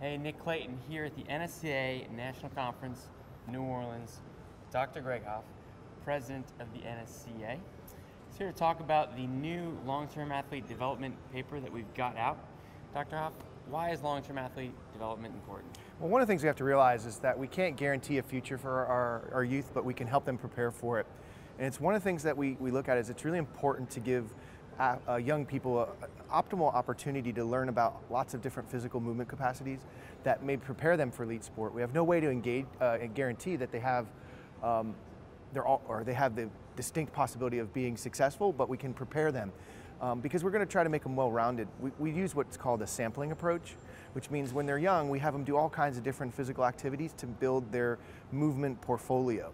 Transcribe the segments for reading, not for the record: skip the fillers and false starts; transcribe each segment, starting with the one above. Hey, Nick Clayton here at the NSCA National Conference, New Orleans. Dr. Greg Haff, president of the NSCA, is here to talk about the new long-term athlete development paper that we've got out. Dr. Haff, why is long-term athlete development important? Well, one of the things we have to realize is that we can't guarantee a future for our youth, but we can help them prepare for it. And it's one of the things that we look at is it's really important to give young people an optimal opportunity to learn about lots of different physical movement capacities that may prepare them for elite sport. We have no way to guarantee that they have the distinct possibility of being successful, but we can prepare them. Because we're going to try to make them well-rounded. We use what's called a sampling approach, which means when they're young, we have them do all kinds of different physical activities to build their movement portfolio.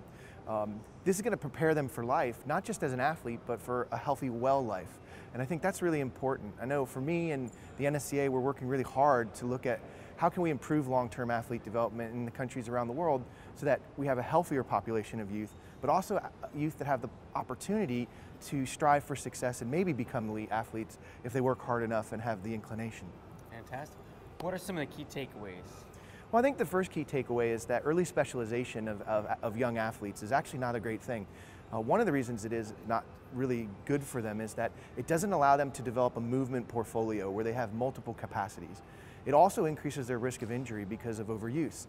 This is going to prepare them for life, not just as an athlete, but for a healthy, well life. And I think that's really important. I know for me and the NSCA, we're working really hard to look at how can we improve long-term athlete development in the countries around the world so that we have a healthier population of youth, but also youth that have the opportunity to strive for success and maybe become elite athletes if they work hard enough and have the inclination. Fantastic. What are some of the key takeaways? Well, I think the first key takeaway is that early specialization of young athletes is actually not a great thing. One of the reasons it is not really good for them is that it doesn't allow them to develop a movement portfolio where they have multiple capacities. It also increases their risk of injury because of overuse.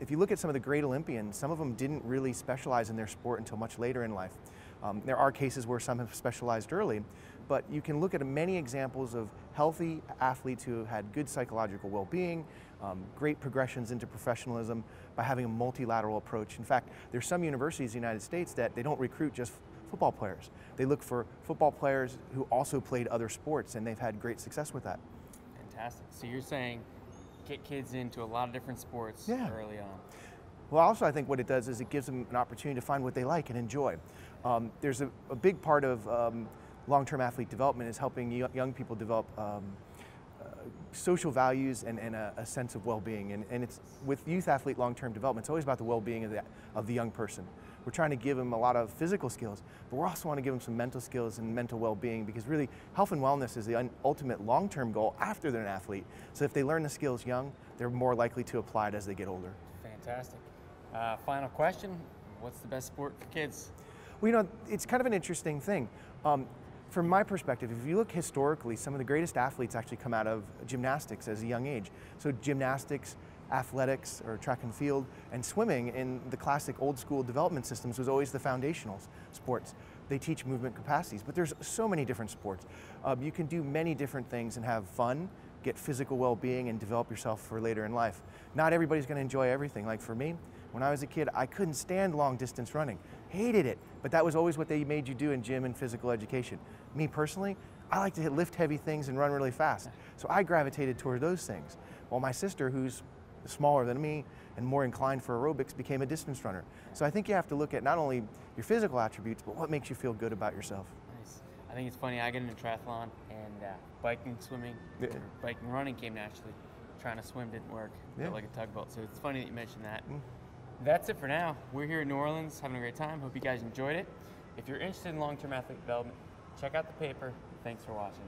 If you look at some of the great Olympians, some of them didn't really specialize in their sport until much later in life. There are cases where some have specialized early, but you can look at many examples of healthy athletes who have had good psychological well-being, great progressions into professionalism by having a multilateral approach. In fact, there's some universities in the United States that they don't recruit just football players. They look for football players who also played other sports, and they've had great success with that. Fantastic. So you're saying get kids into a lot of different sports early on. Well, also I think what it does is it gives them an opportunity to find what they like and enjoy. There's a big part of long-term athlete development is helping young people develop social values and a sense of well-being. And it's with youth athlete long-term development, it's always about the well-being of the young person. We're trying to give them a lot of physical skills, but we also want to give them some mental skills and mental well-being, because really health and wellness is the ultimate long-term goal after they're an athlete. So if they learn the skills young, they're more likely to apply it as they get older. Fantastic. Final question, what's the best sport for kids? Well, you know, it's kind of an interesting thing. From my perspective, if you look historically, some of the greatest athletes actually come out of gymnastics as a young age. So gymnastics, athletics, or track and field, and swimming in the classic old school development systems was always the foundational sports. They teach movement capacities, but there's so many different sports. You can do many different things and have fun, get physical well-being, and develop yourself for later in life. Not everybody's going to enjoy everything. Like for me, when I was a kid, I couldn't stand long distance running. Hated it, but that was always what they made you do in gym and physical education. Me personally, I like to lift heavy things and run really fast, so I gravitated toward those things. While my sister, who's smaller than me and more inclined for aerobics, became a distance runner. So I think you have to look at not only your physical attributes, but what makes you feel good about yourself. Nice. I think it's funny, I got into triathlon and biking, swimming, biking, running came naturally. Trying to swim didn't work, felt like a tugboat. So it's funny that you mentioned that. That's it for now. We're here in New Orleans having a great time. Hope you guys enjoyed it. If you're interested in long-term athlete development, check out the paper. Thanks for watching.